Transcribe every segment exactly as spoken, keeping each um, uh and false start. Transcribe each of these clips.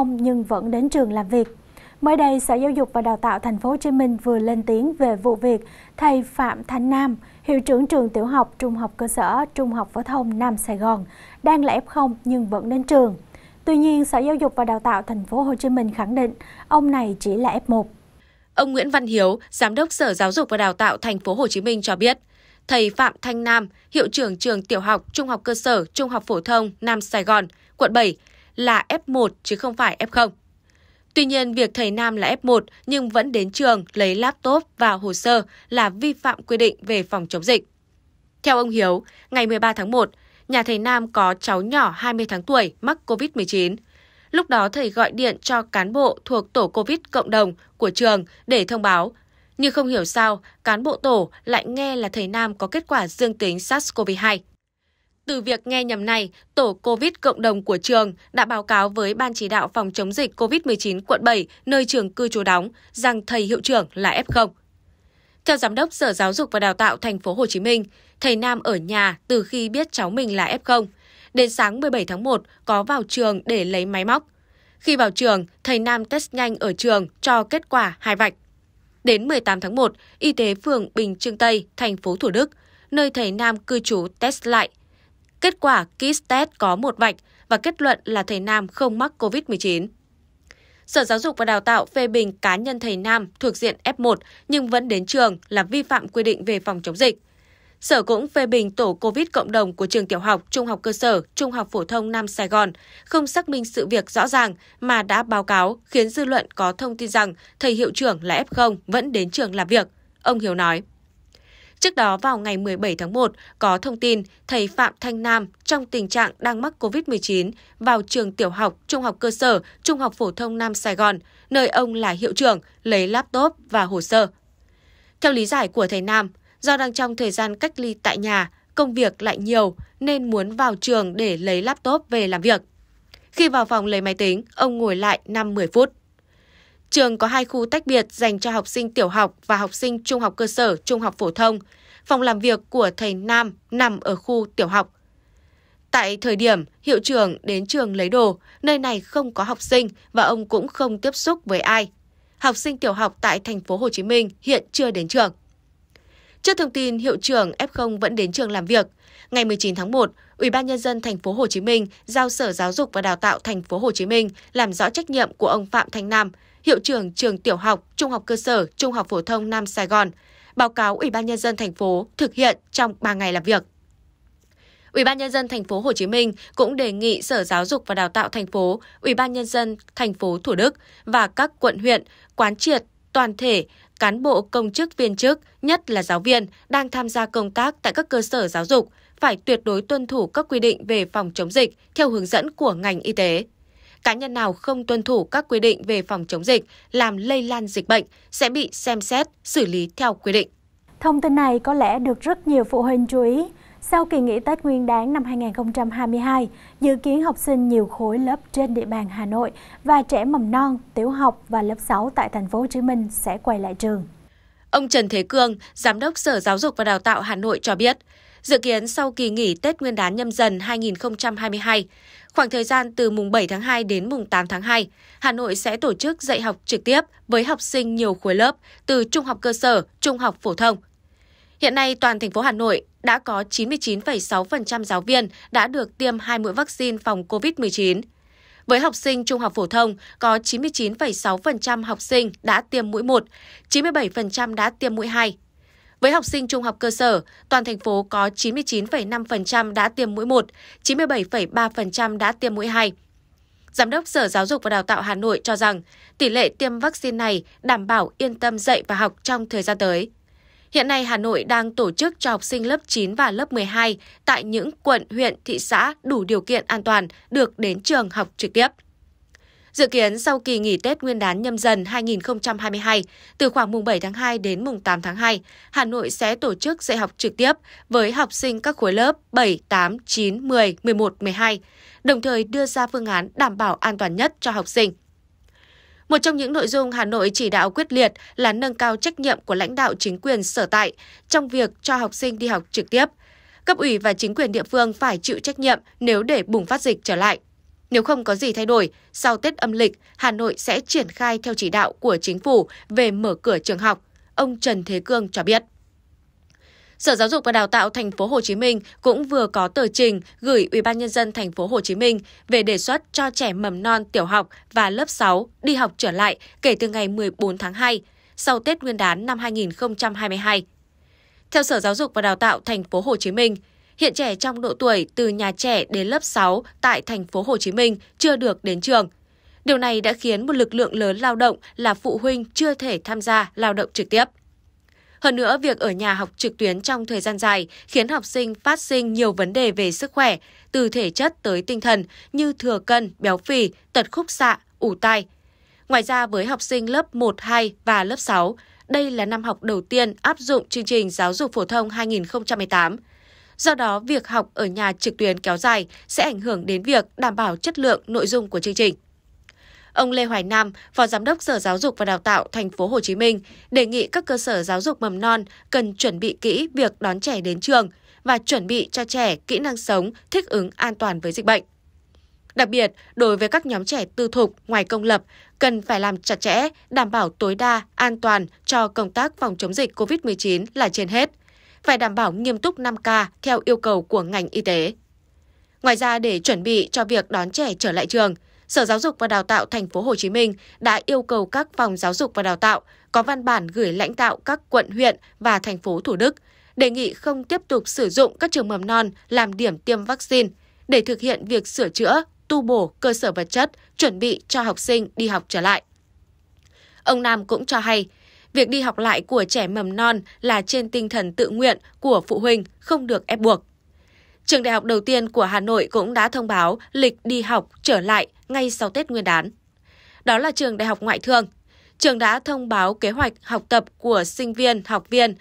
không nhưng vẫn đến trường làm việc. Mới đây, Sở Giáo dục và Đào tạo thành phố Hồ Chí Minh vừa lên tiếng về vụ việc thầy Phạm Thanh Nam, hiệu trưởng trường tiểu học, trung học cơ sở, trung học phổ thông Nam Sài Gòn, đang là ép không nhưng vẫn đến trường. Tuy nhiên, Sở Giáo dục và Đào tạo thành phố Hồ Chí Minh khẳng định ông này chỉ là ép một. Ông Nguyễn Văn Hiếu, Giám đốc Sở Giáo dục và Đào tạo thành phố Hồ Chí Minh cho biết, thầy Phạm Thanh Nam, hiệu trưởng trường tiểu học, trung học cơ sở, trung học phổ thông Nam Sài Gòn, quận bảy, là ép một chứ không phải ép không. Tuy nhiên, việc thầy Nam là ép một nhưng vẫn đến trường lấy laptop và hồ sơ là vi phạm quy định về phòng chống dịch. Theo ông Hiếu, ngày mười ba tháng một, nhà thầy Nam có cháu nhỏ hai mươi tháng tuổi mắc Covid mười chín. Lúc đó thầy gọi điện cho cán bộ thuộc tổ Covid cộng đồng của trường để thông báo. Nhưng không hiểu sao, cán bộ tổ lại nghe là thầy Nam có kết quả dương tính SARS-CoV hai. Từ việc nghe nhầm này, tổ Covid cộng đồng của trường đã báo cáo với Ban chỉ đạo phòng chống dịch Covid mười chín quận bảy, nơi trường cư trú đóng, rằng thầy hiệu trưởng là ép không. Theo Giám đốc Sở Giáo dục và Đào tạo thành phố Hồ Chí Minh, thầy Nam ở nhà từ khi biết cháu mình là ép không. Đến sáng mười bảy tháng một có vào trường để lấy máy móc. Khi vào trường, thầy Nam test nhanh ở trường cho kết quả hai vạch. Đến mười tám tháng một, Y tế phường Bình Trưng Tây, thành phố Thủ Đức, nơi thầy Nam cư trú test lại. Kết quả kit test có một vạch và kết luận là thầy Nam không mắc Covid mười chín. Sở Giáo dục và Đào tạo phê bình cá nhân thầy Nam thuộc diện ép một nhưng vẫn đến trường là vi phạm quy định về phòng chống dịch. Sở cũng phê bình tổ Covid cộng đồng của trường tiểu học, trung học cơ sở, trung học phổ thông Nam Sài Gòn không xác minh sự việc rõ ràng mà đã báo cáo khiến dư luận có thông tin rằng thầy hiệu trưởng là ép không vẫn đến trường làm việc, ông Hiếu nói. Trước đó vào ngày mười bảy tháng một có thông tin thầy Phạm Thanh Nam trong tình trạng đang mắc Covid mười chín vào trường tiểu học, trung học cơ sở, trung học phổ thông Nam Sài Gòn, nơi ông là hiệu trưởng, lấy laptop và hồ sơ. Theo lý giải của thầy Nam, do đang trong thời gian cách ly tại nhà, công việc lại nhiều nên muốn vào trường để lấy laptop về làm việc. Khi vào phòng lấy máy tính, ông ngồi lại năm đến mười phút. Trường có hai khu tách biệt dành cho học sinh tiểu học và học sinh trung học cơ sở, trung học phổ thông. Phòng làm việc của thầy Nam nằm ở khu tiểu học. Tại thời điểm hiệu trưởng đến trường lấy đồ, nơi này không có học sinh và ông cũng không tiếp xúc với ai. Học sinh tiểu học tại thành phố Hồ Chí Minh hiện chưa đến trường. Trước thông tin hiệu trưởng ép không vẫn đến trường làm việc, ngày mười chín tháng một, Ủy ban nhân dân thành phố Hồ Chí Minh giao Sở Giáo dục và Đào tạo thành phố Hồ Chí Minh làm rõ trách nhiệm của ông Phạm Thanh Nam, hiệu trưởng trường tiểu học, trung học cơ sở, trung học phổ thông Nam Sài Gòn, báo cáo Ủy ban nhân dân thành phố thực hiện trong ba ngày làm việc. Ủy ban nhân dân thành phố Hồ Chí Minh cũng đề nghị Sở Giáo dục và Đào tạo thành phố, Ủy ban nhân dân thành phố Thủ Đức và các quận huyện quán triệt toàn thể cán bộ công chức viên chức, nhất là giáo viên đang tham gia công tác tại các cơ sở giáo dục phải tuyệt đối tuân thủ các quy định về phòng chống dịch theo hướng dẫn của ngành y tế. Cá nhân nào không tuân thủ các quy định về phòng chống dịch, làm lây lan dịch bệnh sẽ bị xem xét, xử lý theo quy định. Thông tin này có lẽ được rất nhiều phụ huynh chú ý. Sau kỳ nghỉ Tết Nguyên đán năm hai nghìn không trăm hai mươi hai, dự kiến học sinh nhiều khối lớp trên địa bàn Hà Nội và trẻ mầm non, tiểu học và lớp sáu tại thành phố Hồ Chí Minh sẽ quay lại trường. Ông Trần Thế Cương, Giám đốc Sở Giáo dục và Đào tạo Hà Nội cho biết, dự kiến sau kỳ nghỉ Tết Nguyên đán Nhâm Dần hai nghìn không trăm hai mươi hai, khoảng thời gian từ mùng bảy tháng hai đến mùng tám tháng hai, Hà Nội sẽ tổ chức dạy học trực tiếp với học sinh nhiều khối lớp từ trung học cơ sở, trung học phổ thông. Hiện nay, toàn thành phố Hà Nội đã có chín mươi chín phẩy sáu phần trăm giáo viên đã được tiêm hai mũi vaccine phòng Covid mười chín. Với học sinh trung học phổ thông, có chín mươi chín phẩy sáu phần trăm học sinh đã tiêm mũi một, chín mươi bảy phần trăm đã tiêm mũi hai. Với học sinh trung học cơ sở, toàn thành phố có chín mươi chín phẩy năm phần trăm đã tiêm mũi một, chín mươi bảy phẩy ba phần trăm đã tiêm mũi hai. Giám đốc Sở Giáo dục và Đào tạo Hà Nội cho rằng tỷ lệ tiêm vaccine này đảm bảo yên tâm dạy và học trong thời gian tới. Hiện nay, Hà Nội đang tổ chức cho học sinh lớp chín và lớp mười hai tại những quận, huyện, thị xã đủ điều kiện an toàn được đến trường học trực tiếp. Dự kiến sau kỳ nghỉ Tết Nguyên đán Nhâm Dần hai nghìn không trăm hai mươi hai, từ khoảng mùng bảy tháng hai đến mùng tám tháng hai, Hà Nội sẽ tổ chức dạy học trực tiếp với học sinh các khối lớp bảy, tám, chín, mười, mười một, mười hai, đồng thời đưa ra phương án đảm bảo an toàn nhất cho học sinh. Một trong những nội dung Hà Nội chỉ đạo quyết liệt là nâng cao trách nhiệm của lãnh đạo chính quyền sở tại trong việc cho học sinh đi học trực tiếp. Cấp ủy và chính quyền địa phương phải chịu trách nhiệm nếu để bùng phát dịch trở lại. Nếu không có gì thay đổi, sau Tết âm lịch, Hà Nội sẽ triển khai theo chỉ đạo của chính phủ về mở cửa trường học, ông Trần Thế Cương cho biết. Sở Giáo dục và Đào tạo Thành phố Hồ Chí Minh cũng vừa có tờ trình gửi Ủy ban nhân dân Thành phố Hồ Chí Minh về đề xuất cho trẻ mầm non, tiểu học và lớp sáu đi học trở lại kể từ ngày mười bốn tháng hai, sau Tết Nguyên đán năm hai nghìn không trăm hai mươi hai. Theo Sở Giáo dục và Đào tạo Thành phố Hồ Chí Minh, hiện trẻ trong độ tuổi từ nhà trẻ đến lớp sáu tại Thành phố Hồ Chí Minh chưa được đến trường. Điều này đã khiến một lực lượng lớn lao động là phụ huynh chưa thể tham gia lao động trực tiếp. Hơn nữa, việc ở nhà học trực tuyến trong thời gian dài khiến học sinh phát sinh nhiều vấn đề về sức khỏe, từ thể chất tới tinh thần như thừa cân, béo phì, tật khúc xạ, ù tai. Ngoài ra, với học sinh lớp một, hai và lớp sáu, đây là năm học đầu tiên áp dụng chương trình giáo dục phổ thông hai nghìn không trăm mười tám. Do đó, việc học ở nhà trực tuyến kéo dài sẽ ảnh hưởng đến việc đảm bảo chất lượng nội dung của chương trình. Ông Lê Hoài Nam, Phó Giám đốc Sở Giáo dục và Đào tạo Thành phố Hồ Chí Minh đề nghị các cơ sở giáo dục mầm non cần chuẩn bị kỹ việc đón trẻ đến trường và chuẩn bị cho trẻ kỹ năng sống thích ứng an toàn với dịch bệnh. Đặc biệt, đối với các nhóm trẻ tư thục ngoài công lập, cần phải làm chặt chẽ, đảm bảo tối đa an toàn cho công tác phòng chống dịch covid mười chín là trên hết, phải đảm bảo nghiêm túc năm K theo yêu cầu của ngành y tế. Ngoài ra, để chuẩn bị cho việc đón trẻ trở lại trường, Sở Giáo dục và Đào tạo Thành phố Hồ Chí Minh đã yêu cầu các phòng giáo dục và đào tạo có văn bản gửi lãnh đạo các quận, huyện và thành phố Thủ Đức đề nghị không tiếp tục sử dụng các trường mầm non làm điểm tiêm vaccine để thực hiện việc sửa chữa, tu bổ cơ sở vật chất, chuẩn bị cho học sinh đi học trở lại. Ông Nam cũng cho hay, việc đi học lại của trẻ mầm non là trên tinh thần tự nguyện của phụ huynh, không được ép buộc. Trường đại học đầu tiên của Hà Nội cũng đã thông báo lịch đi học trở lại ngay sau Tết Nguyên đán. Đó là trường Đại học Ngoại thương. Trường đã thông báo kế hoạch học tập của sinh viên, học viên,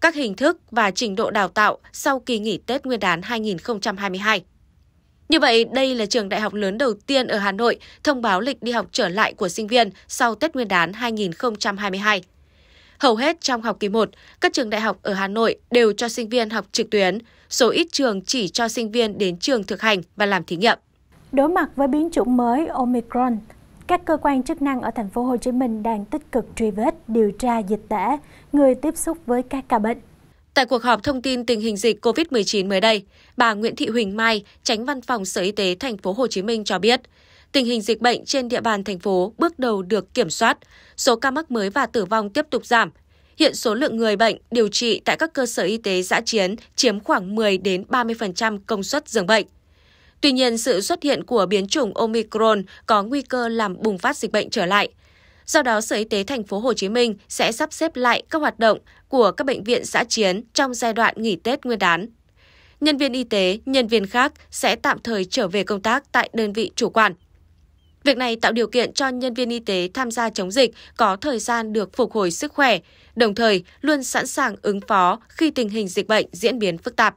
các hình thức và trình độ đào tạo sau kỳ nghỉ Tết Nguyên đán hai nghìn không trăm hai mươi hai. Như vậy, đây là trường đại học lớn đầu tiên ở Hà Nội thông báo lịch đi học trở lại của sinh viên sau Tết Nguyên đán hai nghìn không trăm hai mươi hai. Hầu hết trong học kỳ một, các trường đại học ở Hà Nội đều cho sinh viên học trực tuyến, số ít trường chỉ cho sinh viên đến trường thực hành và làm thí nghiệm. Đối mặt với biến chủng mới Omicron, các cơ quan chức năng ở Thành phố Hồ Chí Minh đang tích cực truy vết, điều tra dịch tễ, người tiếp xúc với các ca bệnh. Tại cuộc họp thông tin tình hình dịch covid mười chín mới đây, bà Nguyễn Thị Huỳnh Mai, Chánh Văn phòng Sở Y tế Thành phố Hồ Chí Minh cho biết, tình hình dịch bệnh trên địa bàn thành phố bước đầu được kiểm soát, số ca mắc mới và tử vong tiếp tục giảm. Hiện số lượng người bệnh điều trị tại các cơ sở y tế dã chiến chiếm khoảng mười đến ba mươi phần trăm công suất giường bệnh. Tuy nhiên, sự xuất hiện của biến chủng Omicron có nguy cơ làm bùng phát dịch bệnh trở lại. Do đó, Sở Y tế Thành phố Hồ Chí Minh sẽ sắp xếp lại các hoạt động của các bệnh viện dã chiến trong giai đoạn nghỉ Tết Nguyên đán. Nhân viên y tế, nhân viên khác sẽ tạm thời trở về công tác tại đơn vị chủ quản. Việc này tạo điều kiện cho nhân viên y tế tham gia chống dịch có thời gian được phục hồi sức khỏe, đồng thời luôn sẵn sàng ứng phó khi tình hình dịch bệnh diễn biến phức tạp.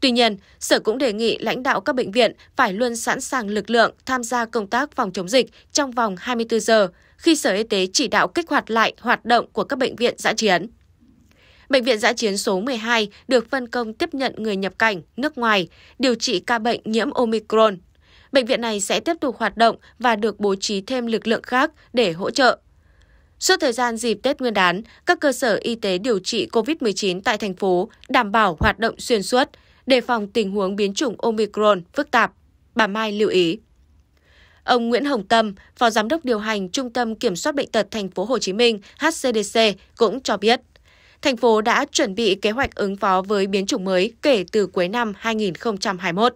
Tuy nhiên, Sở cũng đề nghị lãnh đạo các bệnh viện phải luôn sẵn sàng lực lượng tham gia công tác phòng chống dịch trong vòng hai mươi tư giờ khi Sở Y tế chỉ đạo kích hoạt lại hoạt động của các bệnh viện dã chiến. Bệnh viện dã chiến số mười hai được phân công tiếp nhận người nhập cảnh, nước ngoài, điều trị ca bệnh nhiễm Omicron. Bệnh viện này sẽ tiếp tục hoạt động và được bố trí thêm lực lượng khác để hỗ trợ. Suốt thời gian dịp Tết Nguyên đán, các cơ sở y tế điều trị covid mười chín tại thành phố đảm bảo hoạt động xuyên suốt, đề phòng tình huống biến chủng Omicron phức tạp, bà Mai lưu ý. Ông Nguyễn Hồng Tâm, Phó Giám đốc điều hành Trung tâm Kiểm soát Bệnh tật Thành phố Hồ Chí Minh H C D C cũng cho biết, thành phố đã chuẩn bị kế hoạch ứng phó với biến chủng mới kể từ cuối năm hai nghìn không trăm hai mươi mốt.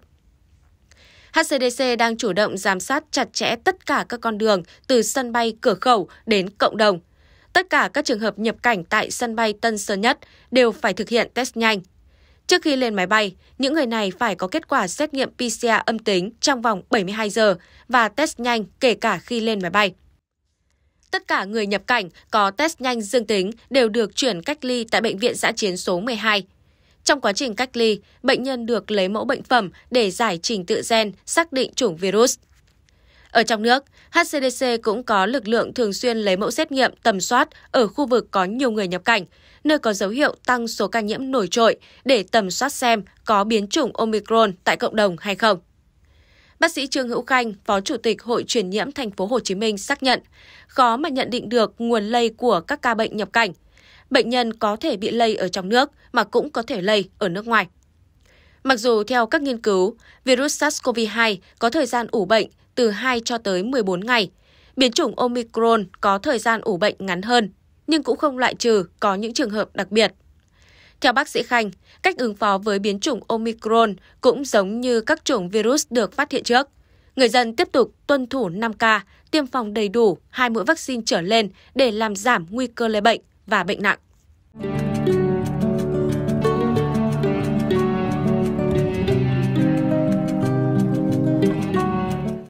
H C D C đang chủ động giám sát chặt chẽ tất cả các con đường từ sân bay cửa khẩu đến cộng đồng. Tất cả các trường hợp nhập cảnh tại sân bay Tân Sơn Nhất đều phải thực hiện test nhanh. Trước khi lên máy bay, những người này phải có kết quả xét nghiệm P C R âm tính trong vòng bảy mươi hai giờ và test nhanh kể cả khi lên máy bay. Tất cả người nhập cảnh có test nhanh dương tính đều được chuyển cách ly tại bệnh viện dã chiến số mười hai. Trong quá trình cách ly, bệnh nhân được lấy mẫu bệnh phẩm để giải trình tự gen xác định chủng virus. Ở trong nước, H C D C cũng có lực lượng thường xuyên lấy mẫu xét nghiệm tầm soát ở khu vực có nhiều người nhập cảnh, nơi có dấu hiệu tăng số ca nhiễm nổi trội để tầm soát xem có biến chủng Omicron tại cộng đồng hay không. Bác sĩ Trương Hữu Khanh, Phó Chủ tịch Hội Truyền nhiễm Thành phố Hồ Chí Minh xác nhận, khó mà nhận định được nguồn lây của các ca bệnh nhập cảnh. Bệnh nhân có thể bị lây ở trong nước mà cũng có thể lây ở nước ngoài. Mặc dù theo các nghiên cứu, virus SARS-xê o vê hai có thời gian ủ bệnh từ hai cho tới mười bốn ngày, biến chủng Omicron có thời gian ủ bệnh ngắn hơn, nhưng cũng không loại trừ có những trường hợp đặc biệt. Theo bác sĩ Khanh, cách ứng phó với biến chủng Omicron cũng giống như các chủng virus được phát hiện trước. Người dân tiếp tục tuân thủ năm K, tiêm phòng đầy đủ hai mũi vaccine trở lên để làm giảm nguy cơ lây bệnh và bệnh nặng.